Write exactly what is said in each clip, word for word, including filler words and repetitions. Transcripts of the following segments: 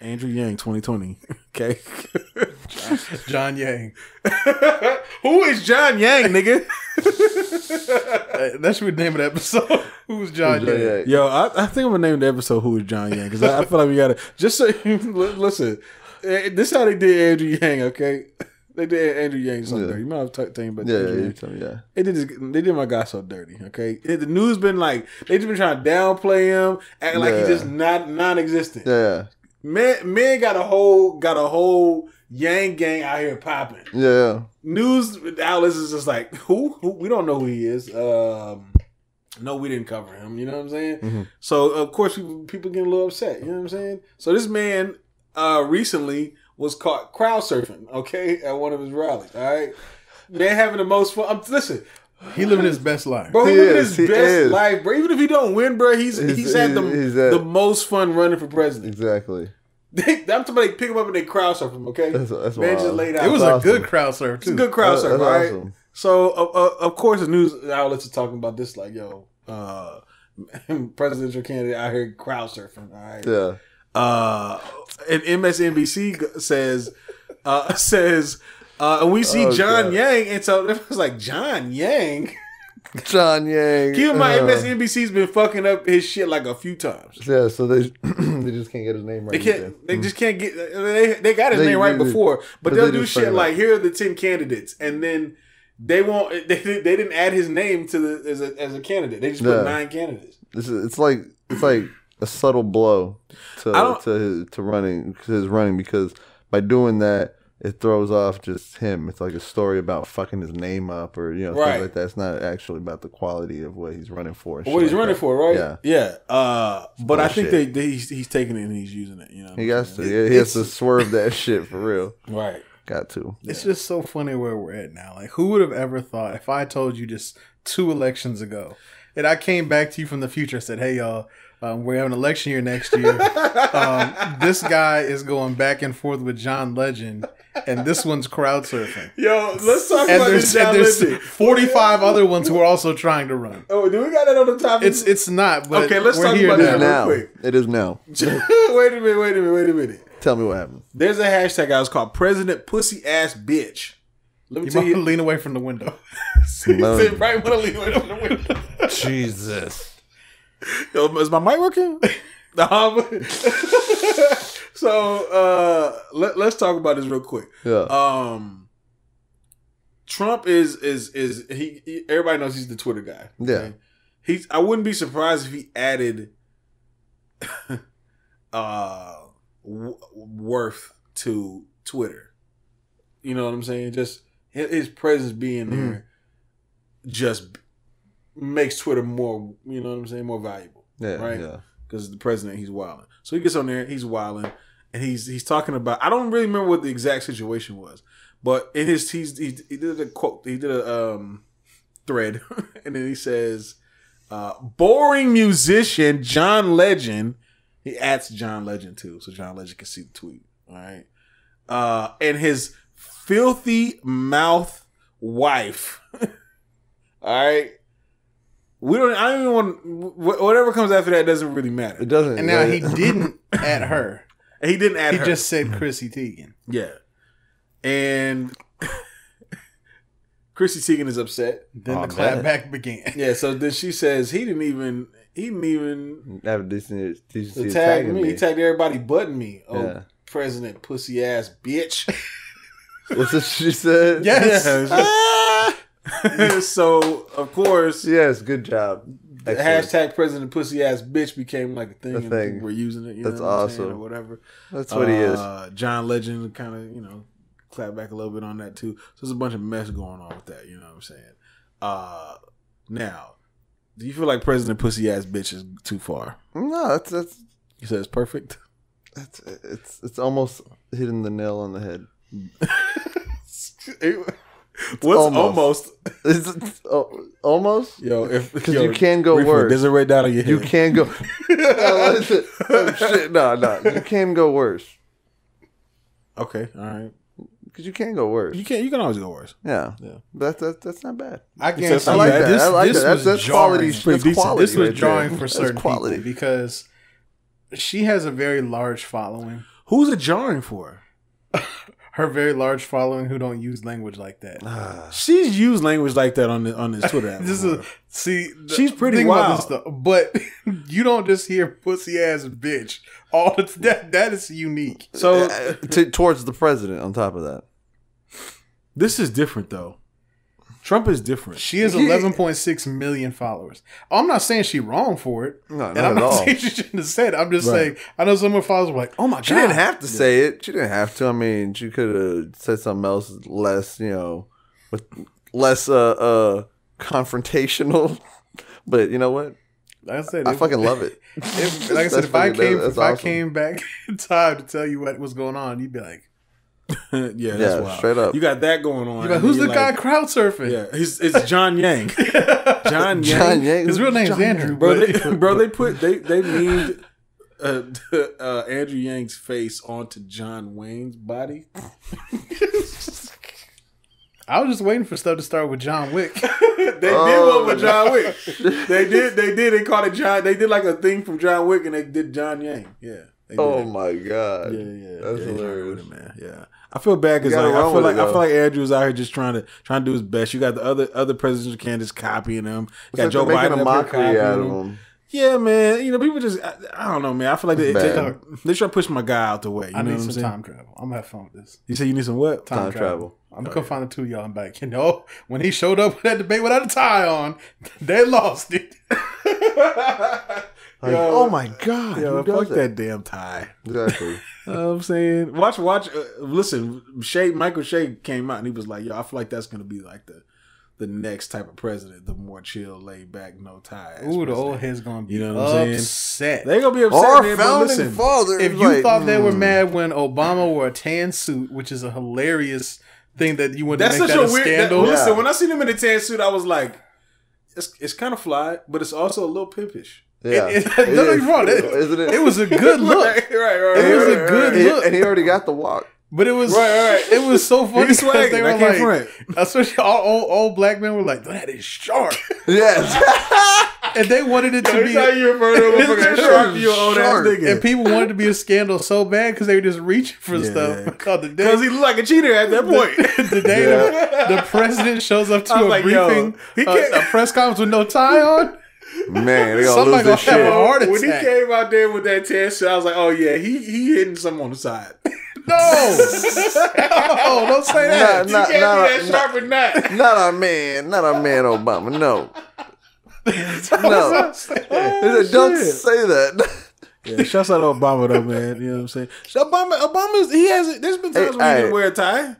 Andrew Yang, twenty twenty. Okay. John, John Yang. Who is John Yang, nigga? That should be the name of the episode. Who's John, Who's John Yang? Yang? Yo, I, I think I'm going to name the episode Who is John Yang? Because I, I feel like we got to... Just so... Listen. This is how they did Andrew Yang, okay? They did Andrew Yang so yeah. dirty. You might have talked to him about yeah, Andrew Yang. Yeah, yeah. They did, this, they did my guy so dirty, okay? The news been like... They just been trying to downplay him, acting yeah. like he's just not non-existent. Yeah. Man, man got a whole got a whole Yang gang out here popping. Yeah, news outlets is just like who, who we don't know who he is. Um, no, we didn't cover him. You know what I'm saying? Mm-hmm. So of course people, people get a little upset. You know what I'm saying? So this man uh, recently was caught crowd surfing. Okay, at one of his rallies. All right, they're having the most fun. I'm, listen. He living his best life. Bro, he, he living is, his he best is. life, bro. Even if he don't win, bro, he's he's, he's had the, he's at, the most fun running for president. Exactly. They, I'm somebody pick him up and they crowd surf him, okay? That's, that's Man just laid out. It was that's a awesome. good crowd surf, too. It's a good crowd surf, all right? Awesome. So, uh, uh, of course, the news outlets are talking about this, like, yo, uh, presidential candidate out here crowd surfing, all right? Yeah. Uh, and M S N B C says, uh, says, Uh, and we see oh, John God. Yang, and so it was like John Yang, John Yang. Keep in mind, uh, M S N B C's been fucking up his shit like a few times. Yeah, so they they just can't get his name right. They can't. Again. They mm-hmm. just can't get. They they got his they, name right they, before, but, but they'll they do shit like here are the ten candidates, and then they won't. They they didn't add his name to the as a as a candidate. They just yeah. put nine candidates. This is, it's like it's like a subtle blow to to his, to running to his running because by doing that. It throws off just him. It's like a story about fucking his name up or, you know, right. things like that. It's not actually about the quality of what he's running for. What he's like running that. for, right? Yeah. Yeah. Uh, but Bullshit. I think they, they, he's, he's taking it and he's using it, you know? He got to. It, he has to swerve that shit for real. Right. Got to. It's yeah. just so funny where we're at now. Like, who would have ever thought if I told you just two elections ago and I came back to you from the future and said, hey, y'all, Um, we have an election year next year. Um, this guy is going back and forth with John Legend, and this one's crowd surfing. Yo, let's talk and about this John Legend. forty-five other ones who are also trying to run. Oh, do we got that on the top? It's it's not. But okay, let's we're talk here about that now. Real quick. It is now. Wait a minute. Wait a minute. Wait a minute. Tell me what happened. There's a hashtag out. It's called President Pussy Ass Bitch. Let me you tell you. Lean away from the window. See, no. see, right, want to lean away from the window. Jesus. Yo, is my mic working? um, so uh, let, let's talk about this real quick. Yeah. Um, Trump is is is he, he? Everybody knows he's the Twitter guy. Yeah. Okay? He's. I wouldn't be surprised if he added uh, w worth to Twitter. You know what I'm saying? Just his presence being there, mm. just. makes Twitter more, you know what I'm saying, more valuable. Yeah, right? Yeah. Because the president, he's wilding. So he gets on there, he's wilding, and he's he's talking about. I don't really remember what the exact situation was, but in his he's, he he did a quote, he did a um, thread, and then he says, uh, "Boring musician John Legend." He adds John Legend too, so John Legend can see the tweet. All right, uh, and his filthy mouth wife. All right. We don't. I don't even want. Whatever comes after that doesn't really matter. It doesn't. And now he didn't add her. He didn't add. He her. He just said Chrissy Teigen. Yeah, and Chrissy Teigen is upset. Then oh, the clapback began. Yeah. So then she says he didn't even. He didn't even. Have a decent, decent tag me. me. He tagged everybody but me. Oh, yeah. President pussy ass bitch. What's what she said? Yes. Yeah. So of course, yes, good job. The hashtag President Pussy Ass Bitch became like a thing. The thing. And we're using it. You That's know what awesome. Or whatever. That's what uh, he is. John Legend kind of you know clap back a little bit on that too. So there's a bunch of mess going on with that. You know what I'm saying? Uh, now, do you feel like President Pussy Ass Bitch is too far? No, that's that's. You said it's perfect. That's it's it's almost hitting the nail on the head. it, It's What's almost? Almost? Is it, oh, almost? Yo, if because you can go briefly, worse. There's a right down on your head. You can go. no, listen, oh, shit, no, no, you can go worse. Okay, all right. Because you can go worse. You can. You can always go worse. Yeah, yeah. That's that, that's not bad. I can't. Except I like that. This, I like this that. Was that's, that's quality. That's quality. This was right drawing there. For certain quality. People because she has a very large following. Who's it jarring for? Her very large following who don't use language like that. Uh, she's used language like that on the, on this Twitter app. This is a, see, the, she's pretty wild. This stuff, but you don't just hear pussy ass bitch. All the, that that is unique. So uh, to, towards the president, on top of that, this is different though. Trump is different. She has eleven point six million followers. I'm not saying she's wrong for it. No, not and I'm at not all. saying she shouldn't have said it. I'm just right. saying, I know some of her followers were like, oh my she God. She didn't have to yeah. say it. She didn't have to. I mean, she could have said something else less, you know, with less uh, uh, confrontational. But you know what? Like I said, I if, fucking love it. If, like I said, if I came, if awesome. I came back in time to tell you what was going on, you'd be like, yeah, yeah, that's wild. Straight up. You got that going on. Like, who's the like, guy crowd surfing? Yeah, he's, it's John Yang. John Yang. John Yang. His real name's John Andrew. Bro, they, bro, they put they they memed uh, uh, Andrew Yang's face onto John Wayne's body. I was just waiting for stuff to start with John Wick. they oh, did one with John Wick. They did. They did. They called it John. They did like a thing from John Wick, and they did John Yang. Yeah. Oh my God! Yeah, yeah, that's yeah, hilarious, it, man. Yeah, I feel bad because like, I feel like it, I feel like Andrew's out here just trying to trying to do his best. You got the other other presidential candidates copying him. You got Joe Biden a mockery out of him. Yeah, man. You know, people just I, I don't know, man. I feel like they, they they try to push my guy out the way. You I know need what some saying? time travel. I'm gonna have fun with this. You say you need some what? Time, time travel. travel. I'm gonna oh, go yeah. find the two of y'all and back. You know, when he showed up with that debate without a tie on, they lost it. Like, yo, oh my God! Yo, fuck that damn tie. Exactly. You know what I'm saying, watch, watch, uh, listen. Shea, Michael Shea came out and he was like, "Yo, I feel like that's gonna be like the, the next type of president, the more chill, laid back, no tie." Ooh, the old head's gonna be, you know what I'm saying? They gonna be upset. Our man, founding listen, father. If you like, thought mm. they were mad when Obama wore a tan suit, which is a hilarious thing that you wouldn't that's make such that a, a weird, scandal. That, listen, yeah. when I seen him in a tan suit, I was like, "It's it's kind of fly, but it's also a little pimpish." Yeah, it, it, it nothing is, wrong. It, isn't it? It was a good look. right, right, right. It was right, a good right. look, and he already got the walk. But it was right, right. It was so funny. He's swagging. They were I can't like, front. Especially all old, old black men were like, "That is sharp." Yes. And they wanted it Yo, to be. How you refer to sharp, you old ass nigga. And people wanted to be a scandal so bad because they were just reaching for yeah, stuff. Because yeah. he looked like a cheater at that point. The day yeah. the, the president shows up to a like, briefing, he can't uh, a press conference with no tie on. Man, they gonna lose this shit. When he came out there with that tan shit, I was like, "Oh yeah, he he hitting someone on the side." No, no, don't say that. Nah, you nah, can't nah, be that nah, sharp or not. Not a man, not a man, Obama. No, no. Say oh, said, don't say that. Yeah, shouts out Obama though, man. You know what I'm saying? Obama, Obama's he has. There's been times hey, when he didn't wear a tie.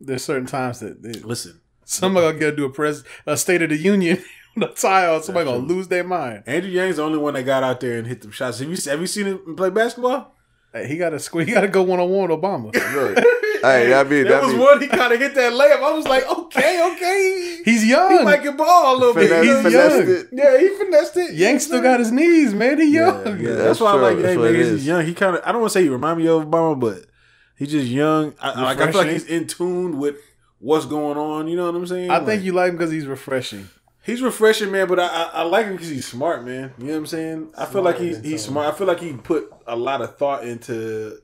There's certain times that they, listen, somebody gotta do a pres a State of the Union. The tie on, somebody gonna lose their mind. Andrew Yang's the only one that got out there and hit them shots. Have you have you seen him play basketball? Hey, he got to square. He got to go one on one with Obama. Really? Hey, I mean, that I was mean. one. He kind of hit that layup. I was like, okay, okay. He's young. He might get ball a little Finesse, bit. He's young. It. Yeah, he finessed it. Yang still got his knees, man. He's young. Yeah, yeah, that's, that's why true. I'm like, hey, man, he's young. He kind of. I don't want to say he remind me of Obama, but he's just young. I, like, I feel like he's in tune with what's going on. You know what I'm saying? I like, think you like him because he's refreshing. He's refreshing, man, but I I, I like him because he's smart, man. You know what I'm saying? I smart feel like he's he's smart. I feel like he put a lot of thought into,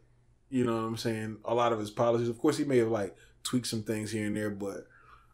you know what I'm saying, a lot of his policies. Of course, he may have like tweaked some things here and there, but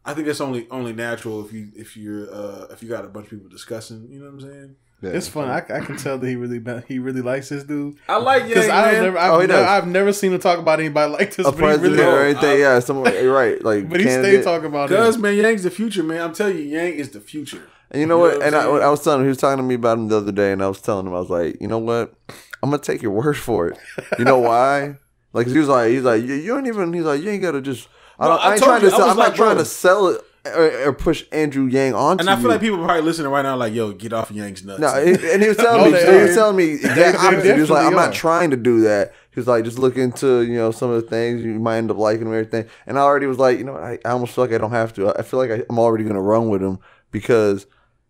I think that's only only natural if you if you're uh, if you got a bunch of people discussing. You know what I'm saying? Yeah. It's fun. I, I can tell that he really he really likes this dude. I like Yang, man. I never, I've, oh, he never, I've never seen him talk about anybody like this. A president really or anything, I, yeah. Someone, right? Like, but he stayed talking about it. Because man, Yang's the future, man. I'm telling you, Yang is the future. And you know, you know what? what and I, I was telling him, he was talking to me about him the other day, and I was telling him, I was like, you know what? I'm gonna take your word for it. You know why? Like he was like, he's like, you, you don't even. He's like, you ain't gotta just. I don't. No, I, I ain't trying you, to. Sell, I'm like, not trying bro. to sell it. Or, or push Andrew Yang onto and I feel you. like people probably listening right now like, yo, get off Yang's nuts. No, and, and he was telling me, he was telling me exact opposite. He was like, I'm not trying to do that. He was like, just look into, you know, some of the things you might end up liking and everything. And I already was like, you know, I, I almost feel like I don't have to. I feel like I, I'm already gonna run with him because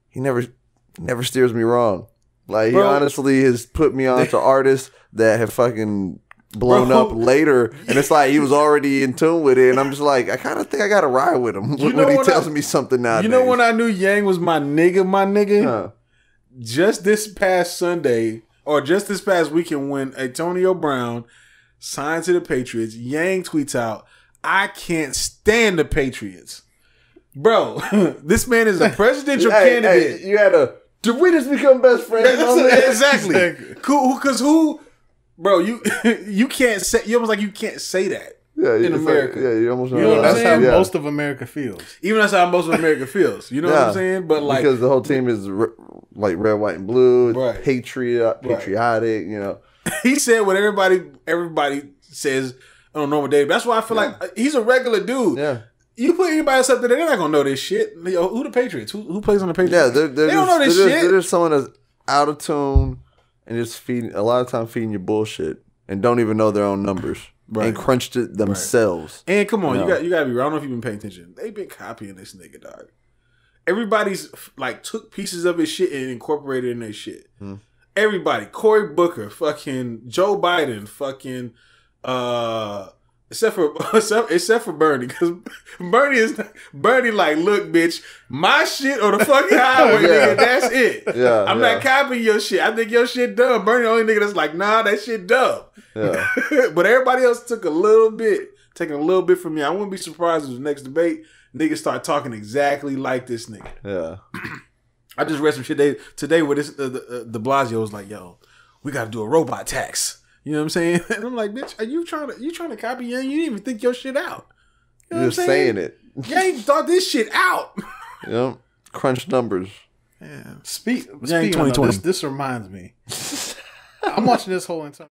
he never, never steers me wrong. Like Bro. he honestly has put me onto artists that have fucking blown Bro. up later, and it's like he was already in tune with it, and I'm just like, I kind of think I gotta ride with him when, when he tells I, me something nowadays. You know when I knew Yang was my nigga, my nigga? Huh. Just this past Sunday, or just this past weekend when Antonio Brown signed to the Patriots, Yang tweets out, "I can't stand the Patriots." Bro, this man is a presidential hey, candidate. Hey, you had a, did we just become best friends? Exactly. Exactly. Cool, because who, bro, you you can't say, you almost like you can't say that. Yeah, in America. Like, yeah, you almost know, you know what I'm saying? How yeah. most of America feels. Even that's how most of America feels. You know yeah. what I'm saying? But like, because the whole team is re like red, white, and blue, right. patriot, patriotic, right. you know. He said what everybody everybody says on a normal day. That's why I feel yeah. like he's a regular dude. Yeah. You put anybody else up there, they're not gonna know this shit. Yo, who the Patriots? Who who plays on the Patriots? Yeah, they're, they're they don't just, know this they're, shit. They're, they're just someone that's out of tune and just feeding a lot of time feeding you bullshit and don't even know their own numbers. Right. And crunched it themselves. Right. And come on, no. you got you got to be real. I don't know if you've been paying attention. They've been copying this nigga, dog. Everybody's like took pieces of his shit and incorporated it in their shit. Hmm. Everybody, Cory Booker, fucking Joe Biden, fucking uh, except for except, except for Bernie, because Bernie is Bernie like, look, bitch, my shit or the fucking highway, yeah. nigga, that's it. Yeah, I'm yeah. not copying your shit. I think your shit dumb. Bernie, the only nigga that's like, nah, that shit dumb. Yeah. But everybody else took a little bit, taking a little bit from me. I wouldn't be surprised if the next debate, niggas start talking exactly like this nigga. Yeah. I just read some shit they, today where this, uh, the, uh, De Blasio was like, yo, we got to do a robot tax. You know what I'm saying? And I'm like, bitch, are you trying to, you trying to copy Yang? You didn't even think your shit out. You know You're what I'm saying? saying it. Yang thought this shit out. Yep. Crunch numbers. Yeah. Speak, Yang speaking of this, this reminds me. I'm watching this whole entire.